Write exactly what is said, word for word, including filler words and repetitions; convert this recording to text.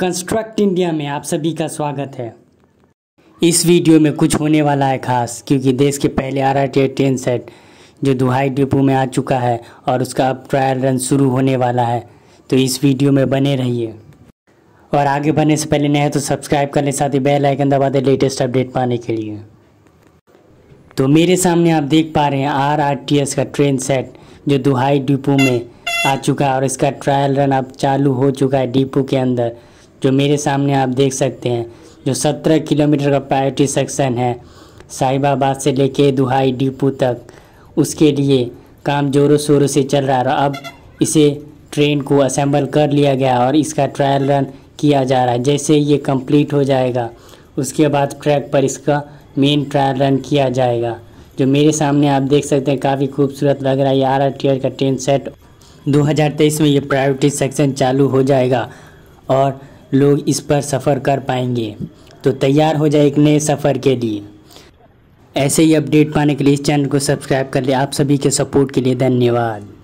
Construct India में आप सभी का स्वागत है। इस वीडियो में कुछ होने वाला है खास, क्योंकि देश के पहले R R T S set जो दुहाई डिपो में आ चुका है और उसका अब ट्रायल रन शुरू होने वाला है, तो इस वीडियो में बने रहिए। और आगे बढ़ने से पहले नए तो सब्सक्राइब कर लें, साथ ही बेल आइकन दबा दें लेटेस्ट अपडेट पाने के लिए। तो मेरे सामने आप देख पा रहे हैं आर आर टी एस का ट्रेन सेट जो दुहाई डिपो में आ चुका है और इसका ट्रायल रन अब चालू हो चुका है डिपो के अंदर। जो मेरे सामने आप देख सकते हैं जो सत्रह किलोमीटर का प्रायोरिटी सेक्शन है साहिबाबाद से लेके दुहाई डिपो तक, उसके लिए काम जोरों शोरों से चल रहा है। और अब इसे ट्रेन को असेंबल कर लिया गया और इसका ट्रायल रन किया जा रहा है। जैसे ये कंप्लीट हो जाएगा उसके बाद ट्रैक पर इसका मेन ट्रायल रन किया जाएगा। जो मेरे सामने आप देख सकते हैं काफ़ी खूबसूरत लग रहा है ये आर आर टी एस का ट्रेन सेट। दो हज़ार तेईस में ये प्रायोरिटी सेक्शन चालू हो जाएगा और लोग इस पर सफ़र कर पाएंगे, तो तैयार हो जाए एक नए सफ़र के लिए। ऐसे ही अपडेट पाने के लिए इस चैनल को सब्सक्राइब कर लें। आप सभी के सपोर्ट के लिए धन्यवाद।